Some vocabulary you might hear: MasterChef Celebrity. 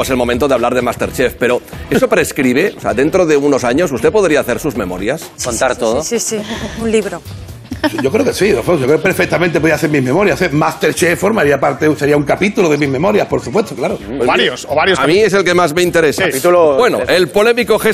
tampoco es el momento de hablar de MasterChef, pero eso prescribe, o sea, dentro de unos años usted podría hacer sus memorias, contar todo. Sí, un libro. Yo creo que sí, yo creo que perfectamente podría hacer mis memorias. MasterChef formaría parte, sería un capítulo de mis memorias, por supuesto, claro. Pues varios, o varios. A mí es el que más me interesa. Capítulo, bueno, el polémico gesto.